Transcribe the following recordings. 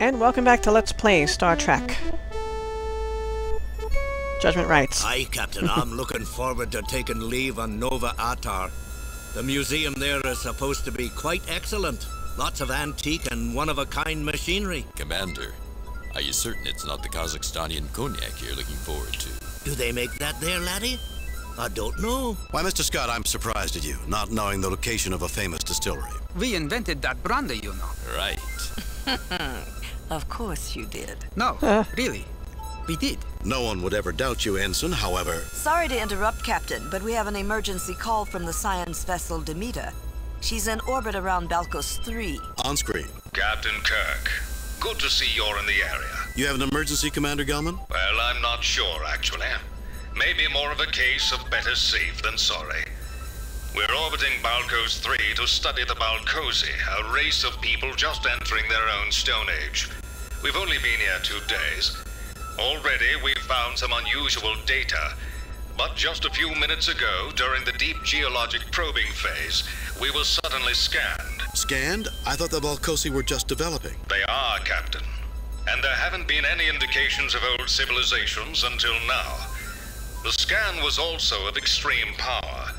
And welcome back to Let's Play Star Trek. Judgment Rights. Aye, Captain, I'm looking forward to taking leave on Nova Atar. The museum there is supposed to be quite excellent. Lots of antique and one-of-a-kind machinery. Commander, are you certain it's not the Kazakhstanian cognac you're looking forward to? Do they make that there, laddie? I don't know. Why, Mr. Scott, I'm surprised at you, not knowing the location of a famous distillery. We invented that brandy, you know. Right. Of course you did. No, really. We did. No one would ever doubt you, Ensign, however... Sorry to interrupt, Captain, but we have an emergency call from the science vessel Demeter. She's in orbit around Balkos III. On screen. Captain Kirk, good to see you're in the area. You have an emergency, Commander Gelman? Well, I'm not sure, actually. Maybe more of a case of better safe than sorry. We're orbiting Balkos III to study the Balkosi, a race of people just entering their own Stone Age. We've only been here 2 days. Already, we've found some unusual data. But just a few minutes ago, during the deep geologic probing phase, we were suddenly scanned. Scanned? I thought the Balkosi were just developing. They are, Captain. And there haven't been any indications of old civilizations until now. The scan was also of extreme power.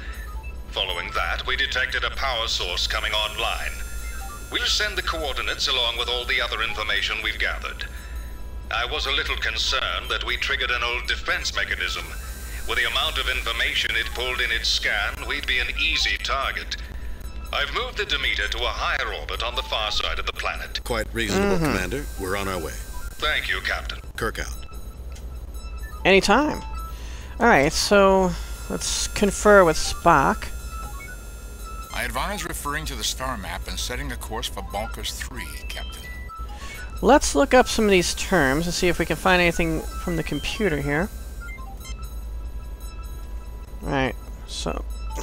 Following that, we detected a power source coming online. We'll send the coordinates along with all the other information we've gathered. I was a little concerned that we triggered an old defense mechanism. With the amount of information it pulled in its scan, we'd be an easy target. I've moved the Demeter to a higher orbit on the far side of the planet. Quite reasonable, Commander. We're on our way. Thank you, Captain. Kirk out. Anytime. Alright, so let's confer with Spock. I advise referring to the star map and setting a course for Balkos III, Captain. Let's look up some of these terms and see if we can find anything from the computer here. Alright, so... Do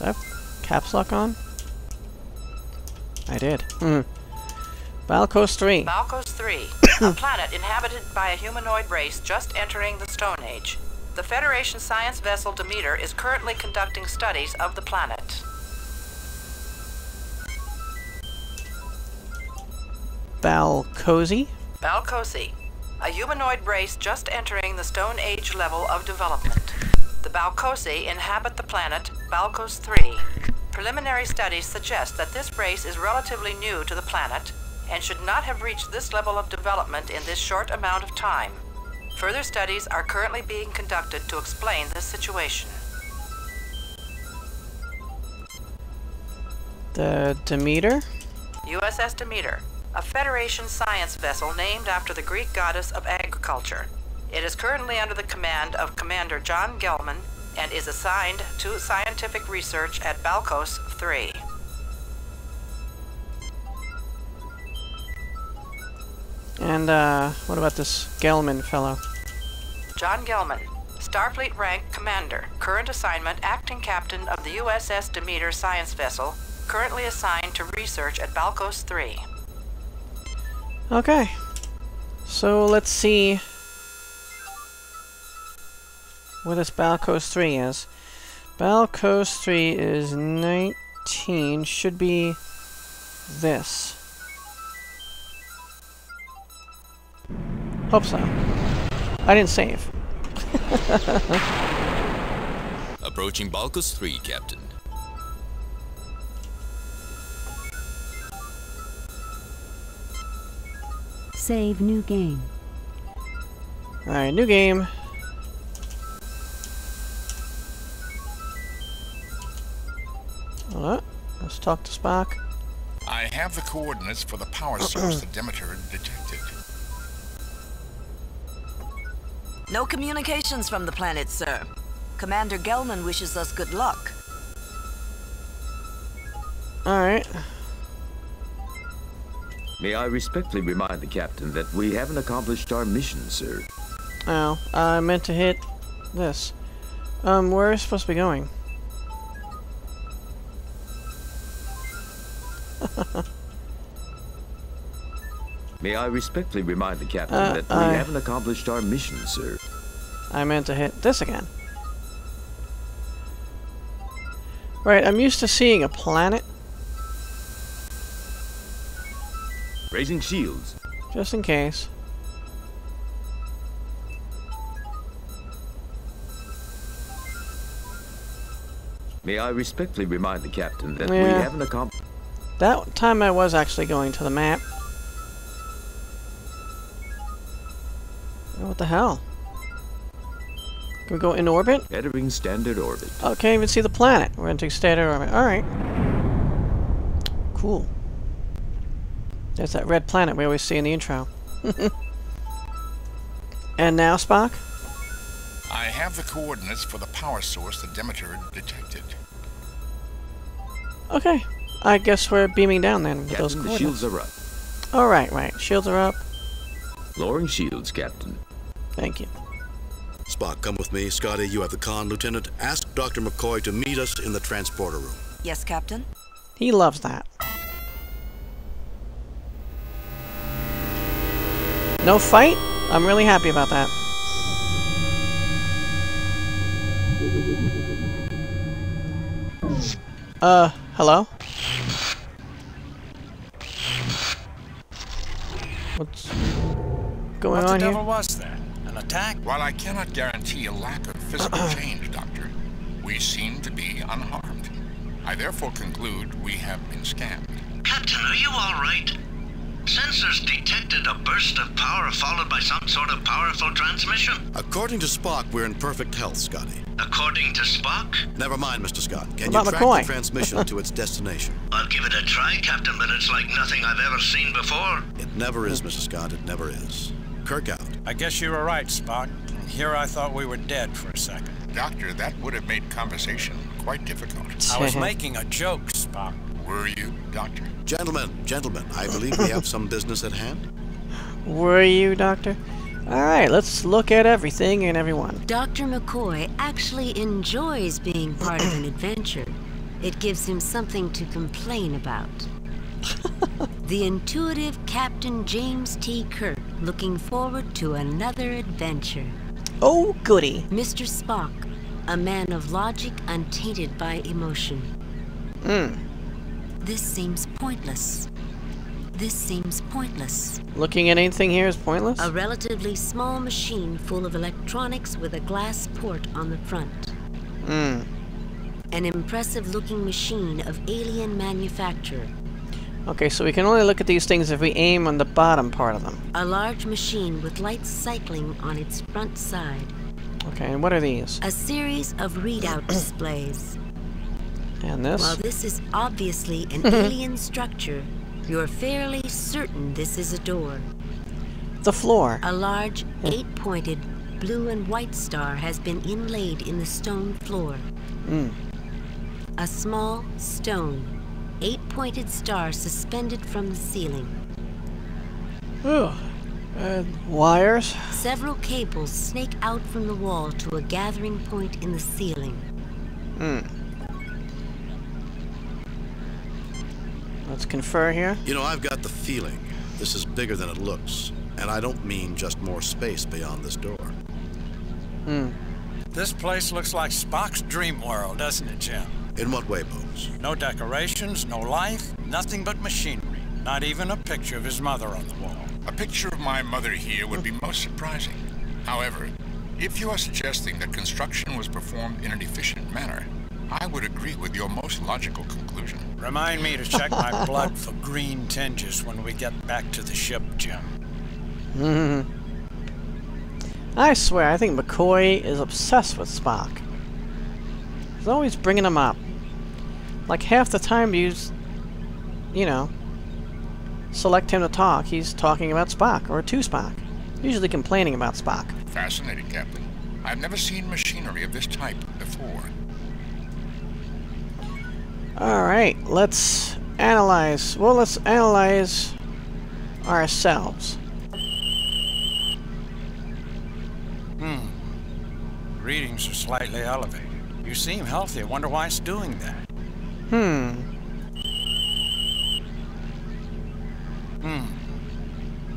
I have caps lock on? I did. Balkos III. Balkos III. A planet inhabited by a humanoid race just entering the Stone Age. The Federation science vessel Demeter is currently conducting studies of the planet. Balkosi? Balkosi. A humanoid race just entering the Stone Age level of development. The Balkosi inhabit the planet Balkos III. Preliminary studies suggest that this race is relatively new to the planet and should not have reached this level of development in this short amount of time. Further studies are currently being conducted to explain this situation. The Demeter? USS Demeter, a Federation science vessel named after the Greek goddess of agriculture. It is currently under the command of Commander John Gelman and is assigned to scientific research at Balkos III. And, what about this Gelman fellow? John Gelman, Starfleet rank commander, current assignment acting captain of the USS Demeter science vessel, currently assigned to research at Balkos III. Okay. So, let's see where this Balkos III is. Balkos III is 19, should be this. Hope so. I didn't save. Approaching Balkos III, Captain. Save new game. Alright, new game. Alright, let's talk to Spock. I have the coordinates for the power source the Demeter detected. No communications from the planet, sir. Commander Gelman wishes us good luck. Alright. May I respectfully remind the Captain that we haven't accomplished our mission, sir. Oh, I meant to hit this. Where are we supposed to be going? May I respectfully remind the Captain that we haven't accomplished our mission, sir. I meant to hit this again. Right, I'm used to seeing a planet. Raising shields. Just in case. May I respectfully remind the captain that we haven't accomplished... That time I was actually going to the map. What the hell? Can we go in orbit? Entering standard orbit. Oh, can't even see the planet. We're entering standard orbit. Alright. Cool. There's that red planet we always see in the intro. And now, Spock? I have the coordinates for the power source the Demeter detected. Okay. I guess we're beaming down then with those coordinates. Captain, the shields are up. Alright, right. Shields are up. Lowering shields, Captain. Thank you. Spock, come with me. Scotty, you have the con. Lieutenant, ask Dr. McCoy to meet us in the transporter room. Yes, Captain. He loves that. No fight? I'm really happy about that. Hello? What's going on here? What the devil was that? An attack? While I cannot guarantee a lack of physical change, Doctor, we seem to be unharmed. I therefore conclude we have been scammed. Captain, are you all right? Sensors detected a burst of power followed by some sort of powerful transmission. According to Spock, we're in perfect health, Scotty. According to Spock? Never mind, Mr. Scott. Can you track the transmission to its destination? I'll give it a try, Captain, but it's like nothing I've ever seen before. It never is, Mr. Scott. It never is. Kirk out. I guess you were right, Spock. Here I thought we were dead for a second. Doctor, that would have made conversation quite difficult. I was making a joke, Spock. Were you, Doctor? Gentlemen, I believe we have some business at hand. Were you, Doctor? Alright, let's look at everything and everyone. Dr. McCoy actually enjoys being part of an adventure. It gives him something to complain about. The intuitive Captain James T. Kirk looking forward to another adventure. Oh, goody. Mr. Spock, a man of logic untainted by emotion. This seems pointless. This seems pointless. Looking at anything here is pointless? A relatively small machine full of electronics with a glass port on the front. An impressive-looking machine of alien manufacture. Okay, so we can only look at these things if we aim on the bottom part of them. A large machine with lights cycling on its front side. Okay, and what are these? A series of readout displays. And this? While this is obviously an alien structure, you're fairly certain this is a door. The floor. A large, 8-pointed blue and white star has been inlaid in the stone floor. A small stone, 8-pointed star suspended from the ceiling. Wires? Several cables snake out from the wall to a gathering point in the ceiling. Let's confer here. You know, I've got the feeling this is bigger than it looks, and I don't mean just more space beyond this door. This place looks like Spock's dream world, doesn't it, Jim? In what way, Bones? No decorations, no life, nothing but machinery. Not even a picture of his mother on the wall. A picture of my mother here would be most surprising. However, if you are suggesting that construction was performed in an efficient manner, I would agree with your most logical conclusion. Remind me to check my blood for green tinges when we get back to the ship, Jim. I swear, I think McCoy is obsessed with Spock. He's always bringing him up. Like half the time you know, select him to talk, he's talking about Spock, or to Spock. Usually complaining about Spock. Fascinating, Captain. I've never seen machinery of this type before. Alright, let's analyze. Well, let's analyze ourselves. Readings are slightly elevated. You seem healthy. I wonder why it's doing that.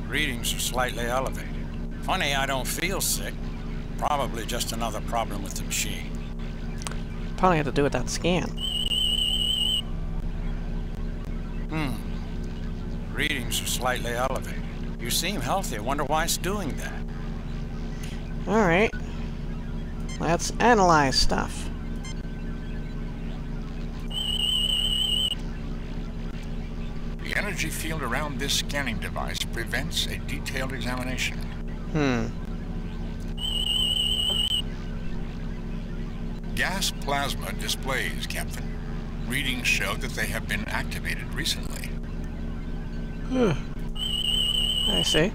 Readings are slightly elevated. Funny, I don't feel sick. Probably just another problem with the machine. Probably had to do with that scan. readings are slightly elevated. You seem healthy. I wonder why it's doing that. Alright. Let's analyze stuff. The energy field around this scanning device prevents a detailed examination. Gas plasma displays, Captain. Readings show that they have been activated recently. I see.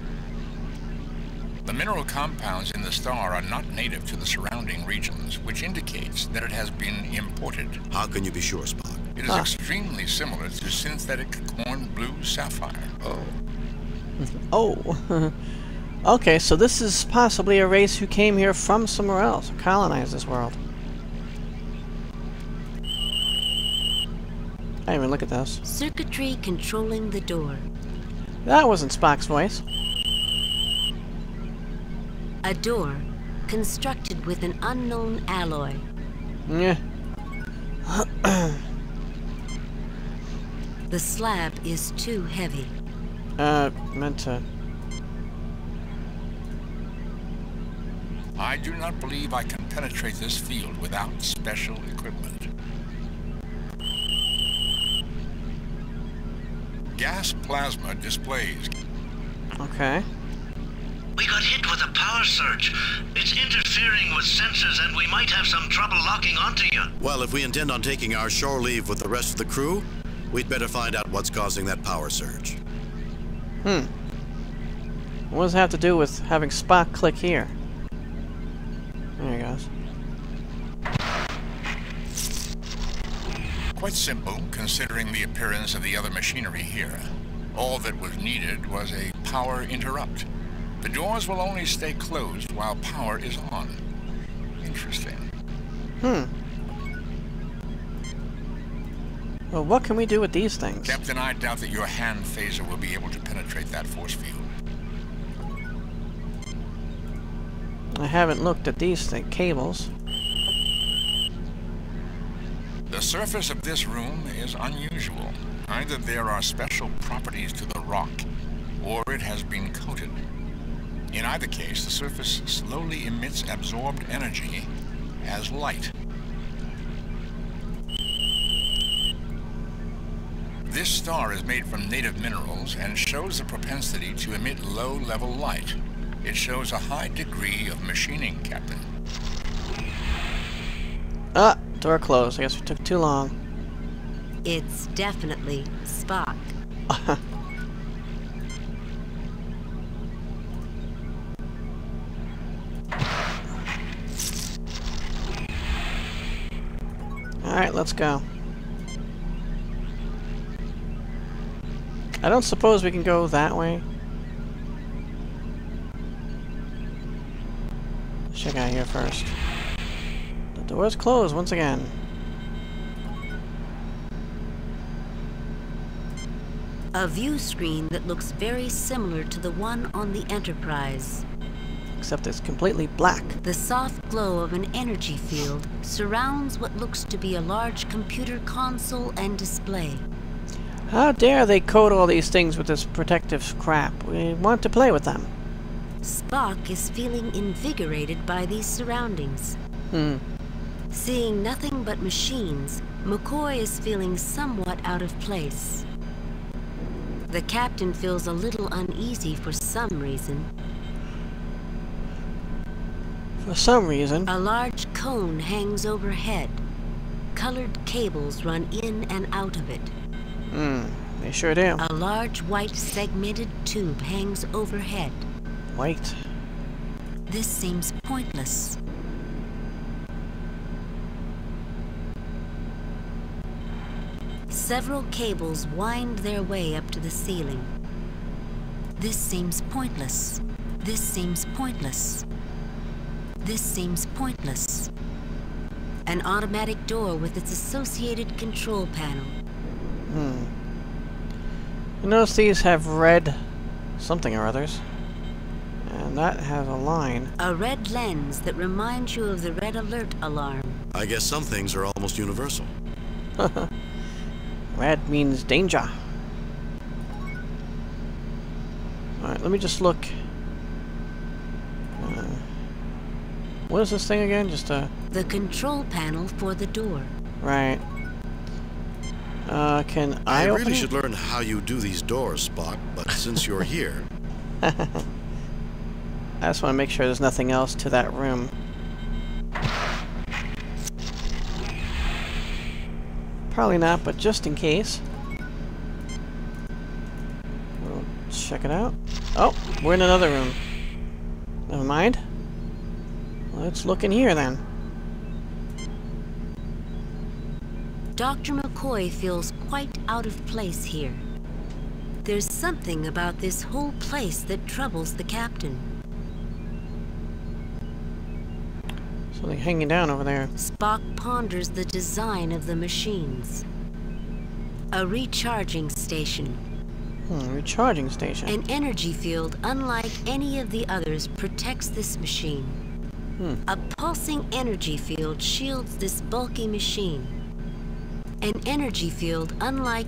The mineral compounds in the star are not native to the surrounding regions, which indicates that it has been imported. How can you be sure, Spock? It is extremely similar to synthetic corn blue sapphire. Okay, so this is possibly a race who came here from somewhere else, or colonized this world. I didn't even look at those. Circuitry controlling the door. That wasn't Spock's voice. A door constructed with an unknown alloy. Yeah. The slab is too heavy. Meant to. I do not believe I can penetrate this field without special equipment. Gas plasma displays. Okay. We got hit with a power surge. It's interfering with sensors and we might have some trouble locking onto you. Well, if we intend on taking our shore leave with the rest of the crew, we'd better find out what's causing that power surge. What does it have to do with having Spock click here? There he goes. Quite simple, considering the appearance of the other machinery here. All that was needed was a power interrupt. The doors will only stay closed while power is on. Interesting. Well, what can we do with these things? Captain, I doubt that your hand phaser will be able to penetrate that force field. I haven't looked at these cables. The surface of this room is unusual. Either there are special properties to the rock, or it has been coated. In either case, the surface slowly emits absorbed energy as light. This star is made from native minerals and shows the propensity to emit low-level light. It shows a high degree of machining, Captain. Door closed. I guess we took too long. It's definitely Spock. Alright, let's go. I don't suppose we can go that way. Let's check out here first. Doors closed once again. A view screen that looks very similar to the one on the Enterprise. Except it's completely black. The soft glow of an energy field surrounds what looks to be a large computer console and display. How dare they coat all these things with this protective crap? We want to play with them. Spock is feeling invigorated by these surroundings. Seeing nothing but machines, McCoy is feeling somewhat out of place. The captain feels a little uneasy for some reason. A large cone hangs overhead. Colored cables run in and out of it. They sure do. A large white segmented tube hangs overhead. White. This seems pointless. Several cables wind their way up to the ceiling. This seems pointless. This seems pointless. This seems pointless. An automatic door with its associated control panel. You notice these have red something or others. And that has a line. A red lens that reminds you of the red alert alarm. I guess some things are almost universal. Red means danger. Let me just look. What is this thing again? Just a... The control panel for the door. Right. Can I open it? I really should learn how you do these doors, Spock, but since you're here... I just want to make sure there's nothing else to that room. Probably not, but just in case. We'll check it out. Oh, we're in another room. Never mind. Let's look in here then. Dr. McCoy feels quite out of place here. There's something about this whole place that troubles the captain. Something hanging down over there. Spock ponders the design of the machines. A recharging station. Recharging station. An energy field unlike any of the others protects this machine. A pulsing energy field shields this bulky machine. An energy field unlike...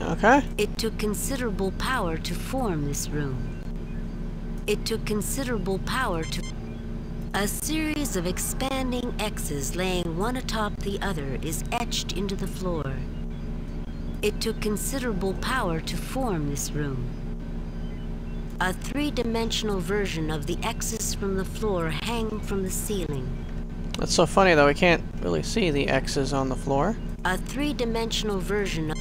Okay. It took considerable power to form this room. It took considerable power to... A series of expanding X's laying one atop the other is etched into the floor. It took considerable power to form this room. A three-dimensional version of the X's from the floor hang from the ceiling. That's so funny though, we can't really see the X's on the floor. A three-dimensional version of...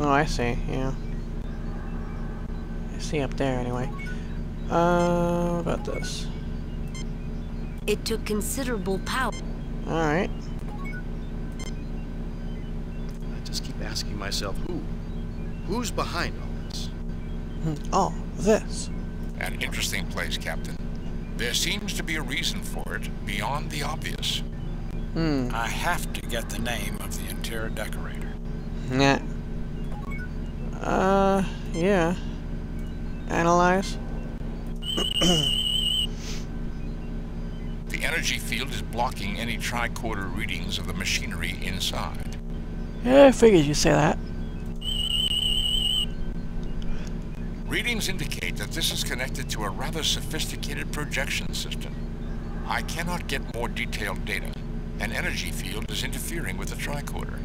Oh, I see, yeah. I see up there anyway. What about this? It took considerable power. Alright. I just keep asking myself, who's behind all this? All this. An interesting place, Captain. There seems to be a reason for it, beyond the obvious. I have to get the name of the interior decorator. Nah. Yeah. Analyze. The energy field is blocking any tricorder readings of the machinery inside. Yeah, I figured you'd say that. Readings indicate that this is connected to a rather sophisticated projection system. I cannot get more detailed data. An energy field is interfering with the tricorder.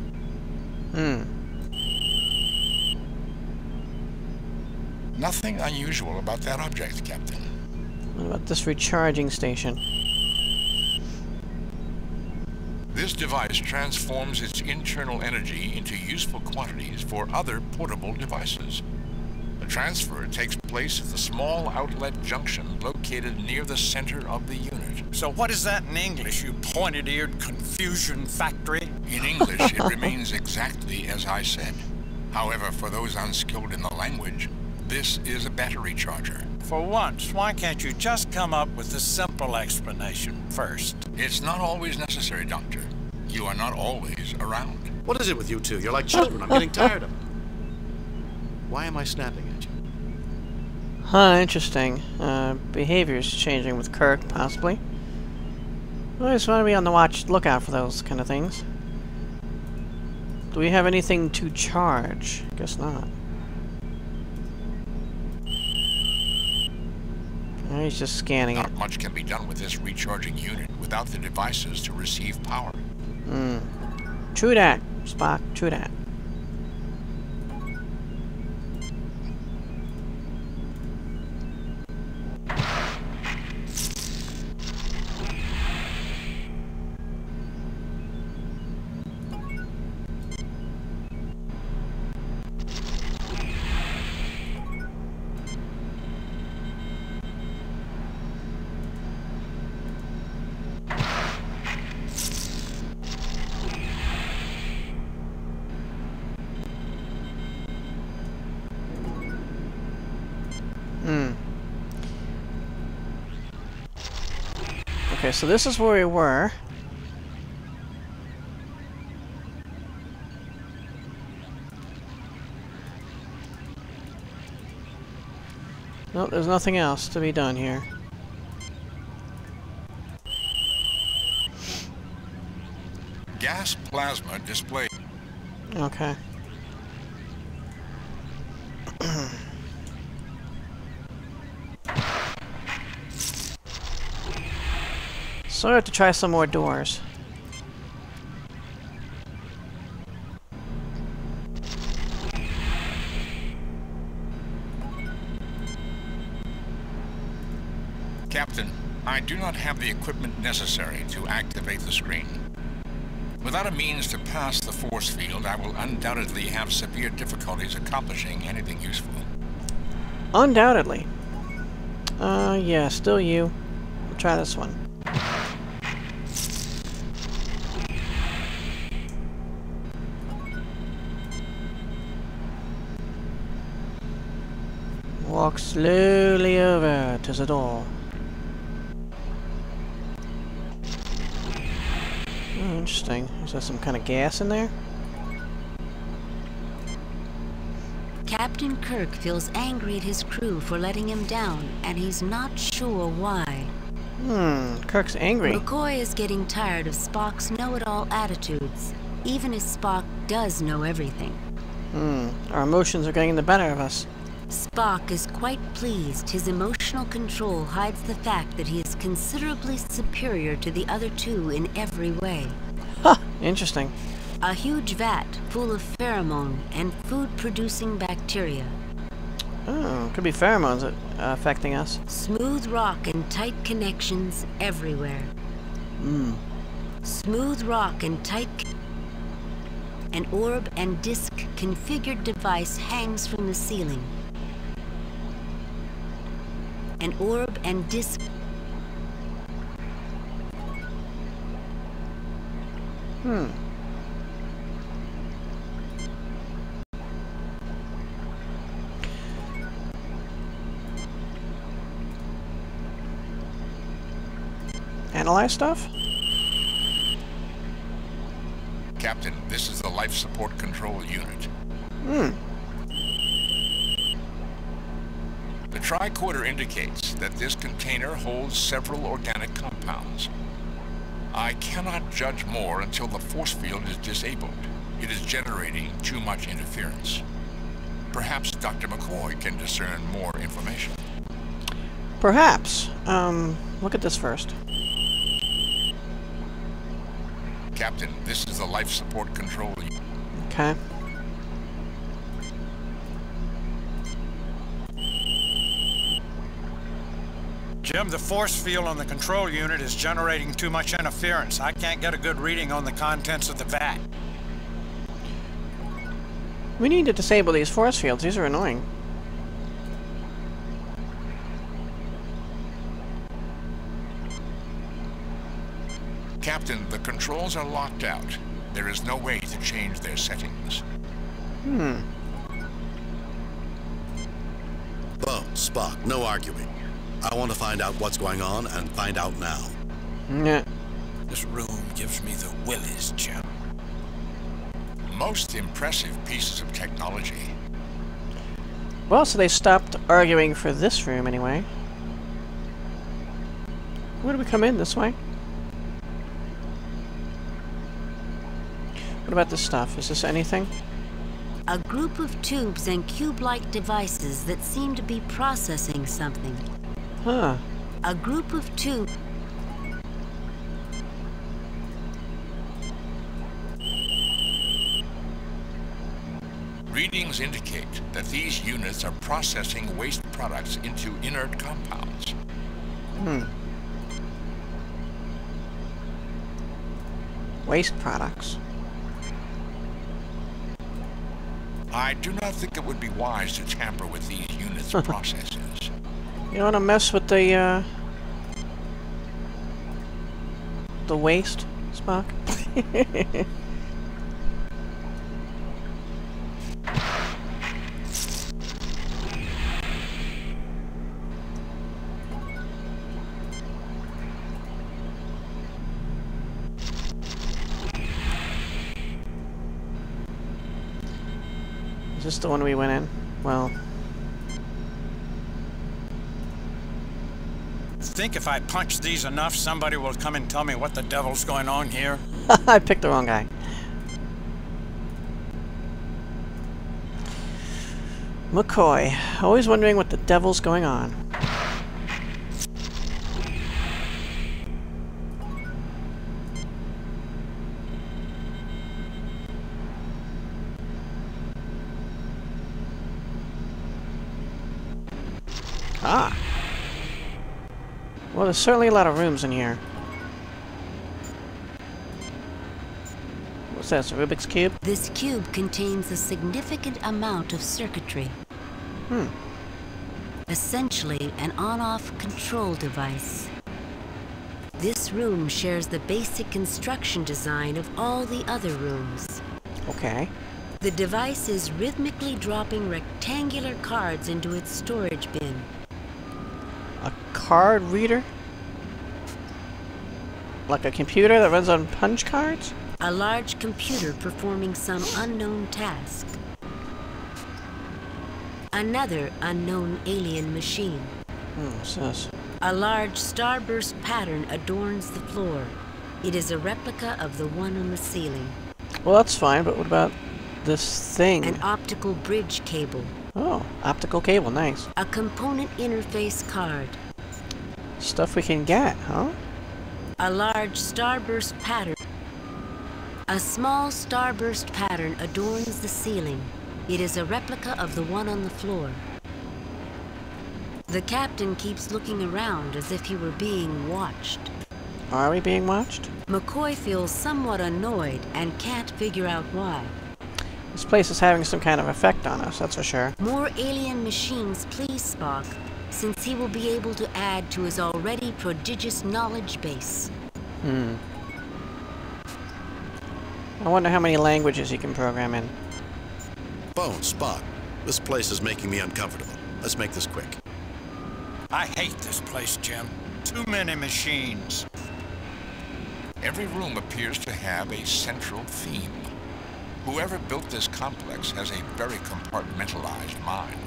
Nothing unusual about that object, Captain. What about this recharging station? This device transforms its internal energy into useful quantities for other portable devices. The transfer takes place at the small outlet junction located near the center of the unit. So what is that in English, you pointed-eared confusion factory? In English, it remains exactly as I said. However, for those unskilled in the language, this is a battery charger. For once, why can't you just come up with a simple explanation first? It's not always necessary, Doctor. You are not always around. What is it with you two? You're like children. I'm getting tired of them. Why am I snapping at you? Huh, interesting. Behavior's changing with Kirk, possibly. I just want to be on the lookout for those kind of things. Do we have anything to charge? Guess not. He's just scanning it. Not much can be done with this recharging unit without the devices to receive power. True that, Spock. True that. Okay, so this is where we were. Nope, there's nothing else to be done here. Gas plasma display. Okay. So I have to try some more doors. Captain, I do not have the equipment necessary to activate the screen. Without a means to pass the force field, I will undoubtedly have severe difficulties accomplishing anything useful. Undoubtedly. Yeah, still you. We'll try this one. Walk slowly over to the door. Oh, interesting. Is there some kind of gas in there? Captain Kirk feels angry at his crew for letting him down, and he's not sure why. Kirk's angry. McCoy is getting tired of Spock's know-it-all attitudes, even if Spock does know everything. Our emotions are getting the better of us. Spock is quite pleased his emotional control hides the fact that he is considerably superior to the other two in every way. Huh, interesting. A huge vat full of pheromone and food-producing bacteria. Oh, could be pheromones affecting us. Smooth rock and tight connections everywhere. Smooth rock and tight... An orb and disc-configured device hangs from the ceiling. An orb and disc... Analyze stuff? Captain, this is the life support control unit. The tricorder indicates that this container holds several organic compounds. I cannot judge more until the force field is disabled. It is generating too much interference. Perhaps Dr. McCoy can discern more information. Perhaps. Look at this first. Captain, this is the life support control unit. Okay. Jim, the force field on the control unit is generating too much interference. I can't get a good reading on the contents of the vat. We need to disable these force fields. These are annoying. Captain, the controls are locked out. There is no way to change their settings. Well, Spock, no arguing. I want to find out what's going on, and find out now. This room gives me the willies, Jim. Most impressive pieces of technology. Well, so they stopped arguing for this room, anyway. Where do we come in? This way? What about this stuff? Is this anything? A group of tubes and cube-like devices that seem to be processing something. Huh. A group of tubes. Readings indicate that these units are processing waste products into inert compounds. Waste products. I do not think it would be wise to tamper with these units' processes. You don't want to mess with the waste, Spock. Is this the one we went in? Well... I think if I punch these enough, somebody will come and tell me what the devil's going on here. I picked the wrong guy. McCoy. Always wondering what the devil's going on. Ah! Well, there's certainly a lot of rooms in here. What's that, a Rubik's Cube? This cube contains a significant amount of circuitry. Hmm. Essentially, an on-off control device. This room shares the basic construction design of all the other rooms. Okay. The device is rhythmically dropping rectangular cards into its storage bin. A card reader? Like a computer that runs on punch cards? A large computer performing some unknown task. Another unknown alien machine. What's this? A large starburst pattern adorns the floor. It is a replica of the one on the ceiling. Well, that's fine, but what about this thing? An optical bridge cable. Oh, optical cable, nice. A component interface card. Stuff we can get, huh? A large starburst pattern. A small starburst pattern adorns the ceiling. It is a replica of the one on the floor. The captain keeps looking around as if he were being watched. Are we being watched? McCoy feels somewhat annoyed and can't figure out why. This place is having some kind of effect on us, that's for sure. More alien machines, please, Spock, since he will be able to add to his already prodigious knowledge base. Hmm. I wonder how many languages he can program in. Bone, Spock, this place is making me uncomfortable. Let's make this quick. I hate this place, Jim. Too many machines. Every room appears to have a central theme. Whoever built this complex has a very compartmentalized mind.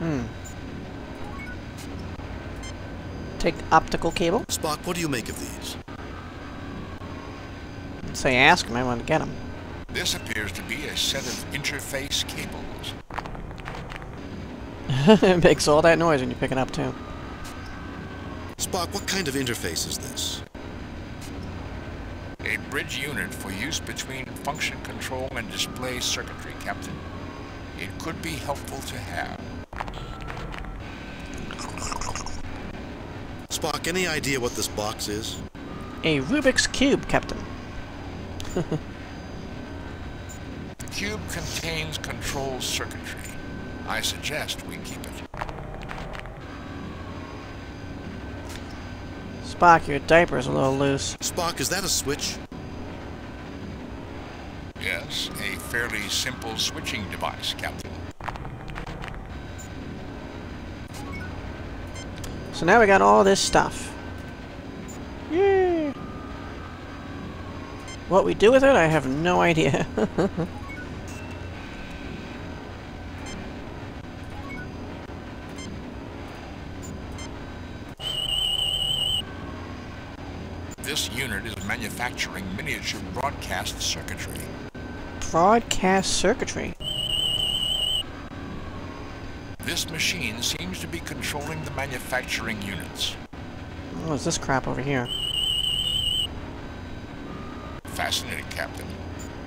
Hmm. Take optical cable. Spock, what do you make of these? I'd say ask him. I want to get them. This appears to be a set of interface cables. It makes all that noise when you pick it up, too. Spock, what kind of interface is this? A bridge unit for use between function control and display circuitry, Captain. It could be helpful to have. Spock, any idea what this box is? A Rubik's Cube, Captain. The cube contains control circuitry. I suggest we keep it. Spock, your diaper's a little loose. Spock, is that a switch? Yes, a fairly simple switching device, Captain. So now we got all this stuff. Yeah. What we do with it, I have no idea. This unit is manufacturing miniature broadcast circuitry. Broadcast circuitry? This machine seems to be controlling the manufacturing units. What is this crap over here? Fascinating, Captain.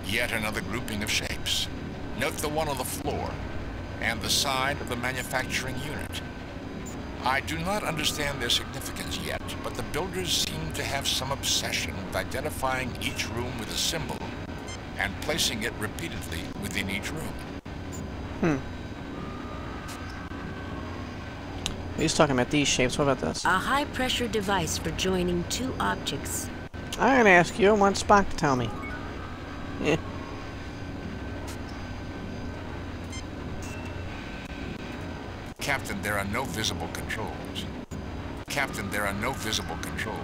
Yet another grouping of shapes. Note the one on the floor and the side of the manufacturing unit. I do not understand their significance yet, but the builders seem to have some obsession with identifying each room with a symbol and placing it repeatedly within each room. Hmm. He's talking about these shapes. What about this? A high-pressure device for joining two objects. I'm gonna ask you. I want Spock to tell me. Yeah. Captain, there are no visible controls. Captain, there are no visible controls.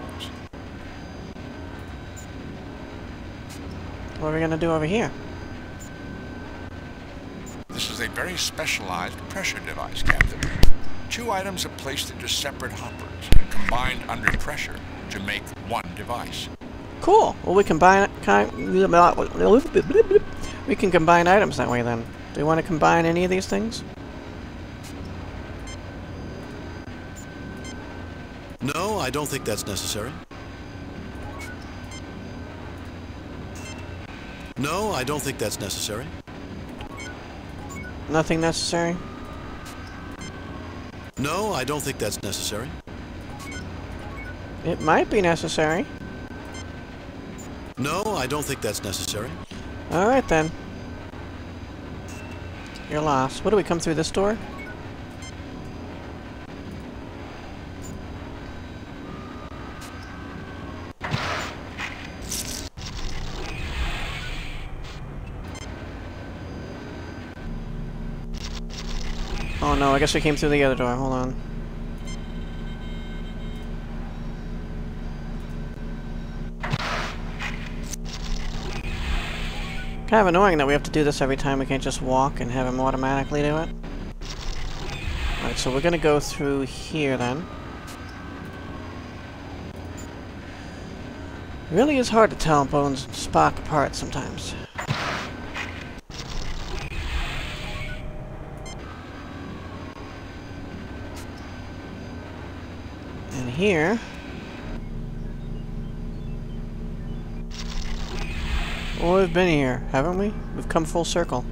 What are we gonna do over here? This is a very specialized pressure device, Captain. Two items are placed into separate hoppers and combined under pressure to make one device. Cool. Well, we combine. We can combine items that way, then. Do you want to combine any of these things? No, I don't think that's necessary. No, I don't think that's necessary. Nothing necessary? No, I don't think that's necessary. It might be necessary. No, I don't think that's necessary. Alright then. You're lost. What do we come through this door? Oh no, I guess we came through the other door. Hold on. Kind of annoying that we have to do this every time. We can't just walk and have him automatically do it. Alright, so we're gonna go through here then. It really is hard to tell Bones and Spock apart sometimes. And here... Well, we've been here, haven't we? We've come full circle.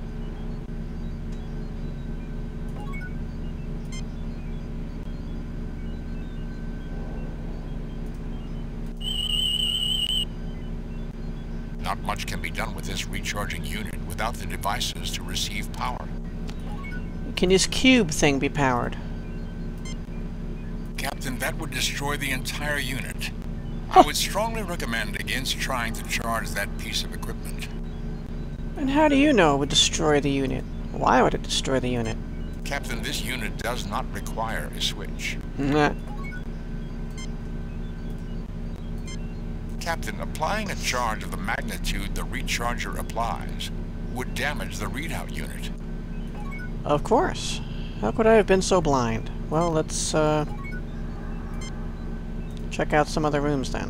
Not much can be done with this recharging unit without the devices to receive power. Can this cube thing be powered? Captain, that would destroy the entire unit. I would strongly recommend against trying to charge that piece of equipment. And how do you know it would destroy the unit? Why would it destroy the unit? Captain, this unit does not require a switch. Nah. Captain, applying a charge of the magnitude the recharger applies would damage the readout unit. Of course. How could I have been so blind? Well, let's, check out some other rooms then.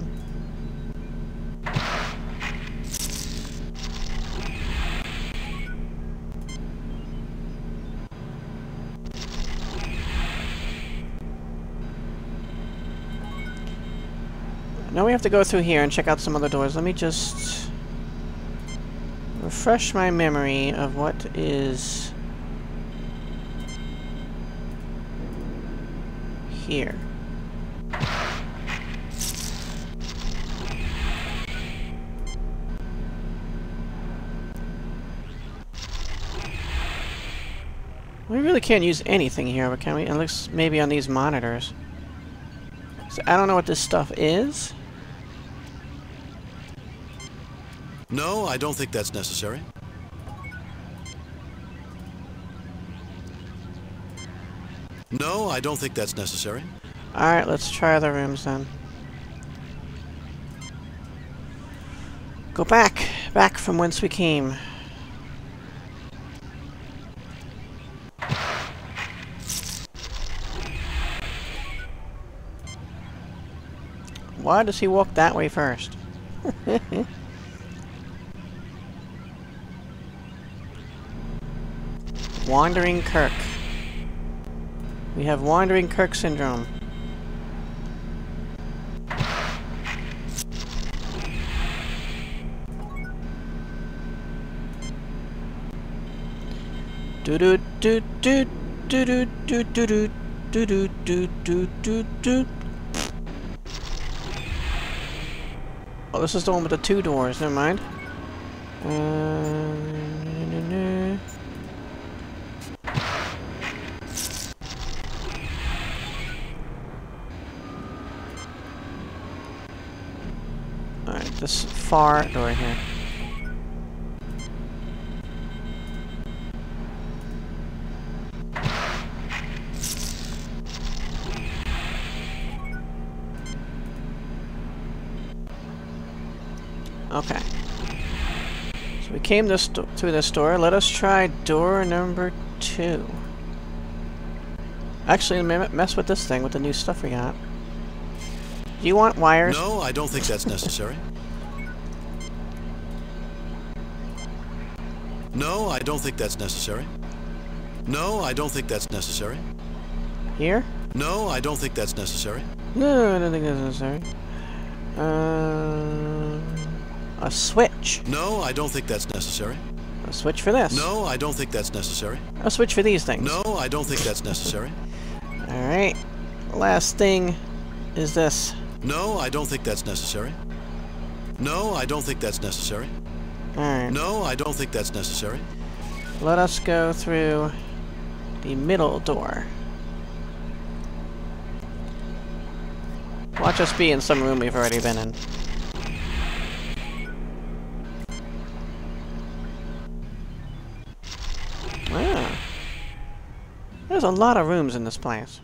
Now we have to go through here and check out some other doors. Let me just refresh my memory of what is here. We really can't use anything here, but can we? It looks maybe on these monitors. So I don't know what this stuff is. No, I don't think that's necessary. No, I don't think that's necessary. Alright, let's try other rooms then. Go back! Back from whence we came. Why does he walk that way first? Wandering Kirk. We have Wandering Kirk syndrome. Do do do do do do do do do do do do. Oh, this is the one with the two doors, never mind. No. Alright, this far door here. Okay. So we came through this door. Let us try door number 2. Actually, mess with this thing, with the new stuff we got. Do you want wires? No, I don't think that's necessary. No, I don't think that's necessary. No, I don't think that's necessary. Here? No, I don't think that's necessary. No, I don't think that's necessary. A switch. No, I don't think that's necessary. A switch for this. No, I don't think that's necessary. A switch for these things. No, I don't think that's necessary. All Alright. Last thing is this. No, I don't think that's necessary. No, I don't think that's necessary. Alright. No, I don't think that's necessary. Let us go through the middle door. Watch us be in some room we've already been in. Ah. There's a lot of rooms in this place.